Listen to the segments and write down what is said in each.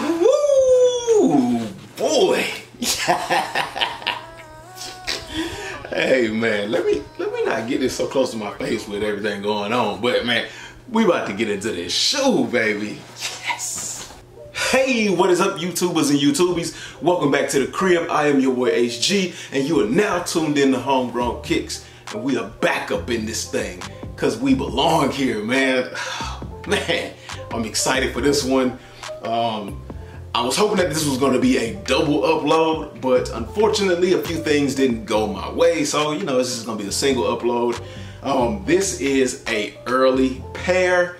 Woo! Boy! Hey man, let me not get this so close to my face with everything going on, but man, we about to get into this shoe, baby. Yes. Hey, what is up, YouTubers and YouTubies? Welcome back to the crib. I am your boy HG, and you are now tuned in to Homegrown Kicks, and we are back up in this thing because we belong here, man. Man, I'm excited for this one. I was hoping that this was gonna be a double upload, but unfortunately a few things didn't go my way, so you know, this is gonna be a single upload. This is a early pair,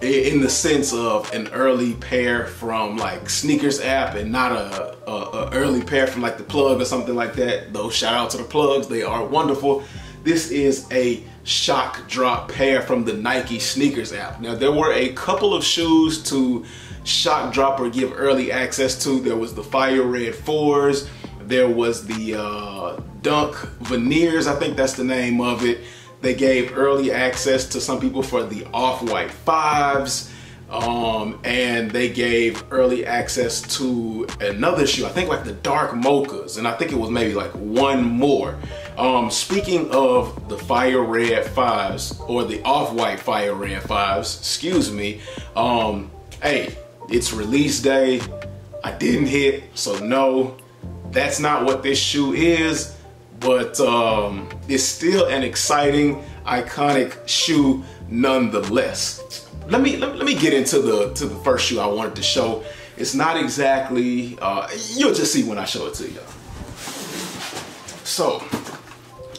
in the sense of an early pair from like Sneakers app, and not a early pair from like the plug or something like that, though shout out to the plugs, they are wonderful. This is a shock drop pair from the Nike Sneakers app. Now there were a couple of shoes to shock drop or give early access to. There was the Fire Red 4s, there was the Dunk Veneers, I think that's the name of it. They gave early access to some people for the Off-White 5s, and they gave early access to another shoe, I think like the Dark Mochas, and I think it was maybe like one more. Speaking of the Fire Red 5s, or the Off-White Fire Red 5s, excuse me, hey, it's release day. I didn't hit, so no, that's not what this shoe is, but it's still an exciting, iconic shoe nonetheless. Let me get into the first shoe I wanted to show. It's not exactly, you'll just see when I show it to y'all. So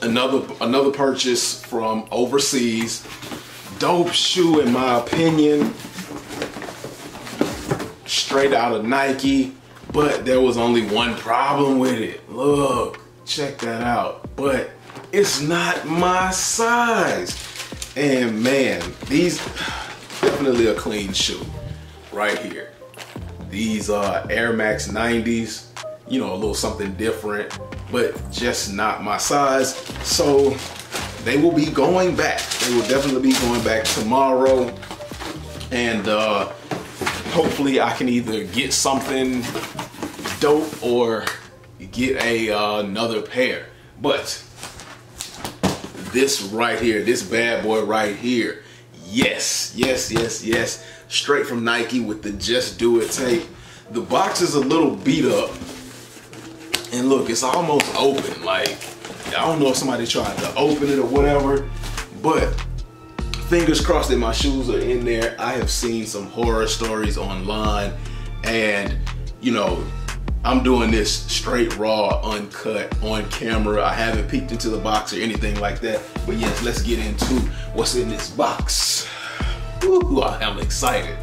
another purchase from overseas. Dope shoe in my opinion. Straight out of Nike, but there was only one problem with it. Look, check that out. But it's not my size. And man, these definitely a clean shoe right here. These are Air Max 90s, you know, a little something different, but just not my size. So they will be going back. They will definitely be going back tomorrow. And hopefully I can either get something dope or get another pair. But this right here, this bad boy right here, yes, yes, yes, yes, straight from Nike with the Just Do It tape. The box is a little beat up, and look, it's almost open. Like, I don't know if somebody tried to open it or whatever, but fingers crossed that my shoes are in there. I have seen some horror stories online, and you know, I'm doing this straight raw, uncut, on camera. I haven't peeked into the box or anything like that, but yes, let's get into what's in this box. Woo, I am excited.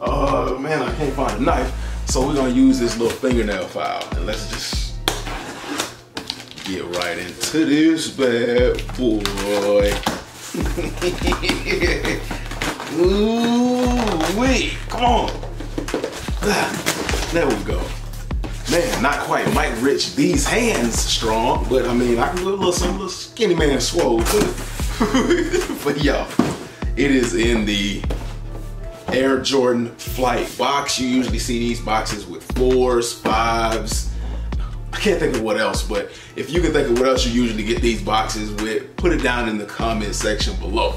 Oh man, I can't find a knife, so we're gonna use this little fingernail file, and let's just get right into this bad boy. Ooh wee, come on. There we go. Man, not quite Mike Rich, these hands strong, but I mean, I can do a little, some little skinny man swole too. But y'all, it is in the Air Jordan Flight box. You usually see these boxes with 4s, 5s. I can't think of what else, but if you can think of what else you usually get these boxes with, put it down in the comment section below.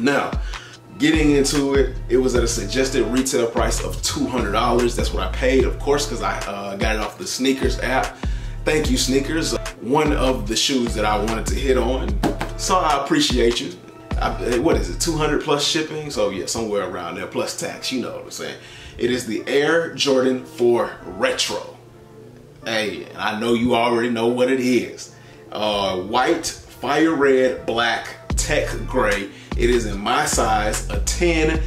Now, getting into it, it was at a suggested retail price of $200. That's what I paid, of course, because I got it off the Sneakers app. Thank you, Sneakers. One of the shoes that I wanted to hit on, so I appreciate you. What is it, 200 plus shipping? So yeah, somewhere around there, plus tax, you know what I'm saying. It is the Air Jordan 4 Retro. Hey, and I know you already know what it is. White, fire red, black, tech gray. It is in my size, a 10.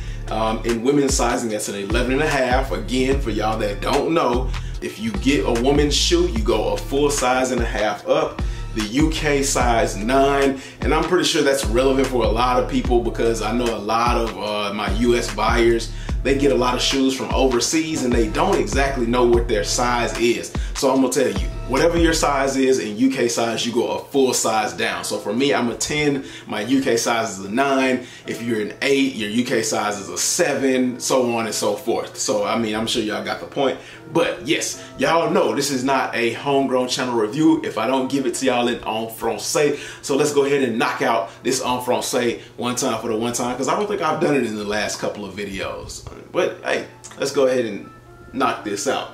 In women's sizing, that's an 11.5. Again, for y'all that don't know, if you get a woman's shoe, you go a full size and a half up. The UK size 9, and I'm pretty sure that's relevant for a lot of people, because I know a lot of my US buyers, they get a lot of shoes from overseas and they don't exactly know what their size is. So I'm gonna tell you, whatever your size is in UK size, you go a full size down. So for me, I'm a 10, my UK size is a 9. If you're an 8, your UK size is a 7, so on and so forth. So I mean, I'm sure y'all got the point. But yes, y'all know this is not a Homegrown channel review if I don't give it to y'all in en français. So let's go ahead and knock out this en français one time for the one time, because I don't think I've done it in the last couple of videos. But hey, let's go ahead and knock this out.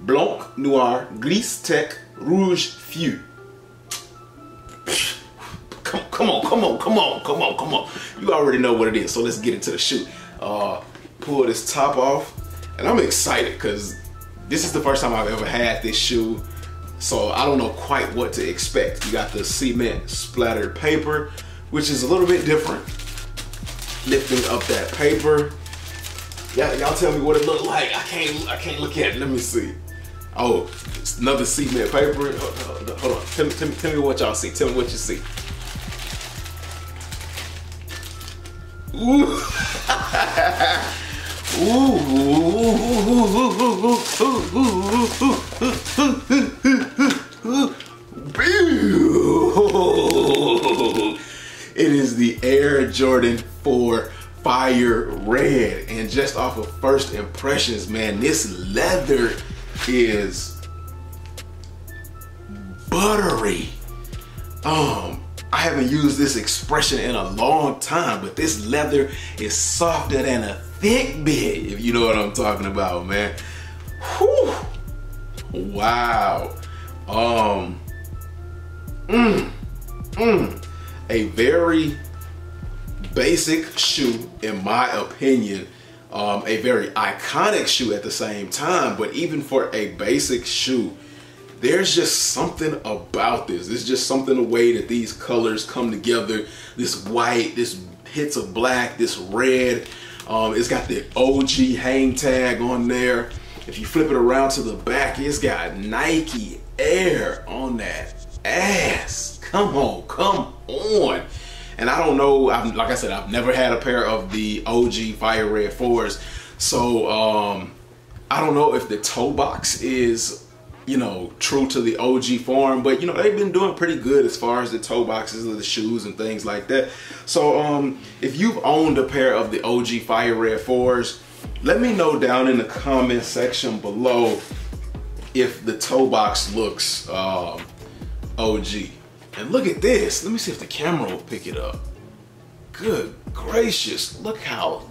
Blanc, noir, gris, tech, rouge, feu. Come on. You already know what it is, so let's get into the shoe. Pull this top off, and I'm excited because this is the first time I've ever had this shoe, so I don't know quite what to expect. You got the cement splattered paper, which is a little bit different. Lifting up that paper. Y'all tell me what it looked like. I can't look at it. Let me see. Oh, it's another cement paper. Hold on. Tell me what y'all see. Tell me what you see. Ooh. Ooh. It is the Air Jordan 4 Fire Red, and just off of first impressions, man, this leather is buttery. I haven't used this expression in a long time, but this leather is softer than a thick bit, if you know what I'm talking about, man. Whew. Wow. A very basic shoe, in my opinion. A very iconic shoe at the same time, but even for a basic shoe, there's just something about this. It's just something, the way that these colors come together, this white, this hits of black, this red. It's got the OG hang tag on there. If you flip it around to the back, it's got Nike Air on that ass. Come on. And I don't know, like I said, I've never had a pair of the OG Fire Red 4s. So I don't know if the toe box is, you know, true to the OG form, but you know, they've been doing pretty good as far as the toe boxes of the shoes and things like that. So if you've owned a pair of the OG Fire Red 4s, let me know down in the comment section below if the toe box looks OG. And look at this. Let me see if the camera will pick it up. Good gracious. Look how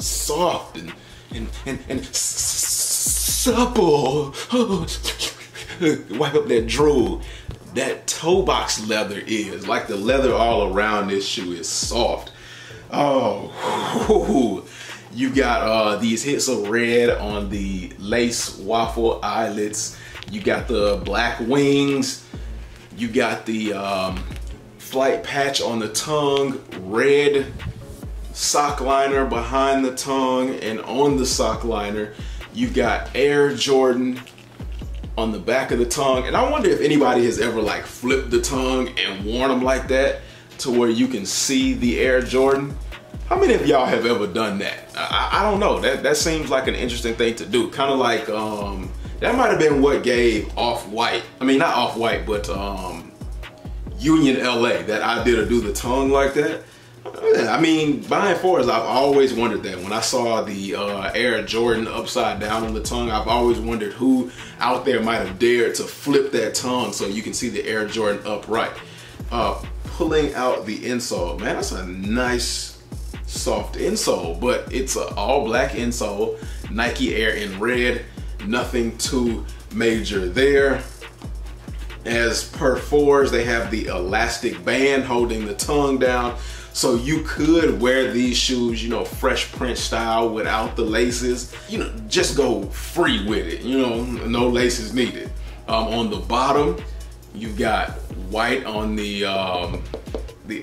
soft and supple. Wipe up that drool. That toe box leather is. Like, the leather all around this shoe is soft. Oh, you got these hits of red on the lace waffle eyelets. You got the black wings. You got the flight patch on the tongue, red sock liner behind the tongue, and on the sock liner, you got Air Jordan on the back of the tongue. And I wonder if anybody has ever like flipped the tongue and worn them like that to where you can see the Air Jordan. How many of y'all have ever done that? I don't know, that seems like an interesting thing to do. Kind of like, that might have been what gave Off-White, I mean, not Off-White, but Union LA, that idea to do the tongue like that. I mean, by and forth, I've always wondered that. When I saw the Air Jordan upside down on the tongue, I've always wondered who out there might have dared to flip that tongue so you can see the Air Jordan upright. Pulling out the insole, man, that's a nice soft insole, but it's an all-black insole, Nike Air in red. Nothing too major there. As per fours, they have the elastic band holding the tongue down, so you could wear these shoes, you know, Fresh Prince style without the laces. You know, just go free with it, you know, no laces needed. On the bottom, you've got white on the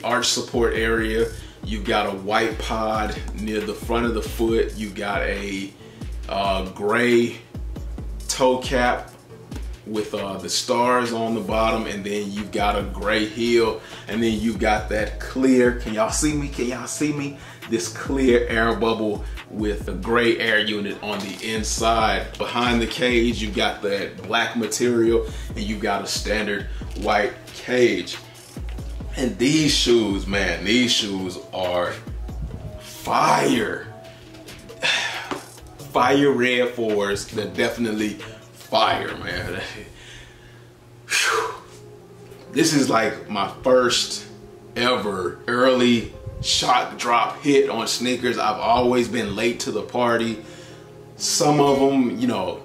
arch support area. You've got a white pod near the front of the foot. You've got a gray toe cap with the stars on the bottom, and then you've got a gray heel, and then you've got that clear, can y'all see me? this clear air bubble with a gray air unit on the inside. Behind the cage, you've got that black material and you've got a standard white cage. And these shoes, man, these shoes are fire. Fire Red 4s, they're definitely fire, man. This is like my first ever early shock drop hit on sneakers. I've always been late to the party. Some of them, you know,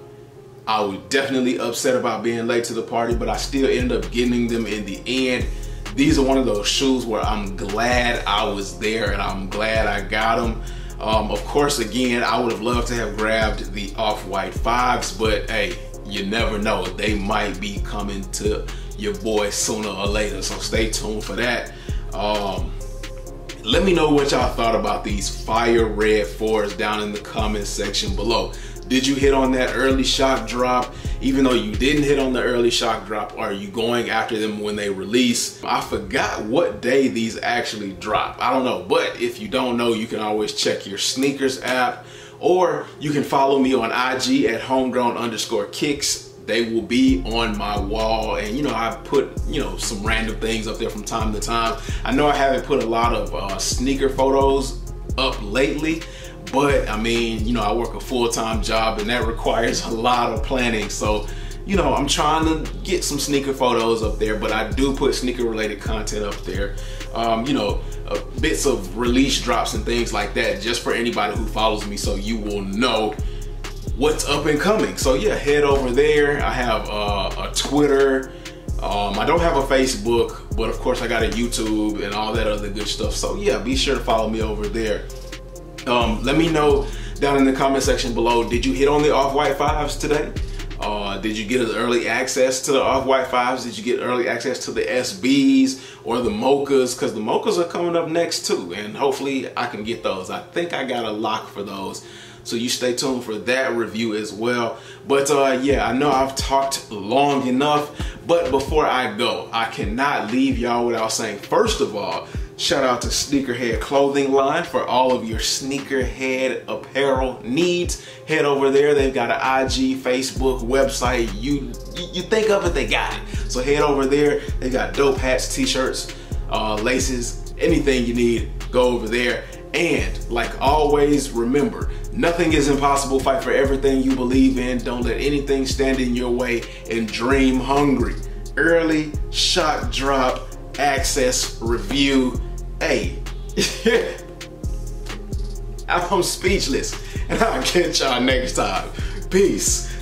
I was definitely upset about being late to the party, but I still ended up getting them in the end. These are one of those shoes where I'm glad I was there and I'm glad I got them. Of course, again, I would have loved to have grabbed the Off-White 5s, but hey, you never know. They might be coming to your boy sooner or later, so stay tuned for that. Let me know what y'all thought about these Fire Red 4s down in the comment section below. Did you hit on that early shock drop? Even though you didn't hit on the early shock drop, are you going after them when they release? I forgot what day these actually drop. I don't know, but if you don't know, you can always check your sneakers app, or you can follow me on IG at homegrown_kicks. They will be on my wall, and you know, I put, you know, some random things up there from time to time. I know I haven't put a lot of sneaker photos up lately, but I mean, you know, I work a full-time job and that requires a lot of planning. So, you know, I'm trying to get some sneaker photos up there, but I do put sneaker related content up there. You know, bits of release drops and things like that, just for anybody who follows me, so you will know what's up and coming. So yeah, head over there. I have a Twitter. I don't have a Facebook, but of course I got a YouTube and all that other good stuff. So yeah, be sure to follow me over there. Let me know down in the comment section below, did you hit on the Off-White 5s today? Did you get early access to the Off-White 5s? Did you get early access to the SBs or the Mochas? Because the Mochas are coming up next too, and hopefully I can get those. I think I got a lock for those, so you stay tuned for that review as well. But yeah, I know I've talked long enough, but before I go, I cannot leave y'all without saying, first of all, shout out to Sneakerhead Clothing Line for all of your sneakerhead apparel needs. Head over there. They've got an IG, Facebook, website. You think of it, they got it. So head over there. They got dope hats, t-shirts, laces, anything you need, go over there. And like always, remember, nothing is impossible. Fight for everything you believe in. Don't let anything stand in your way, and dream hungry. Early shock drop access review. Hey, I'm speechless, and I'll catch y'all next time. Peace.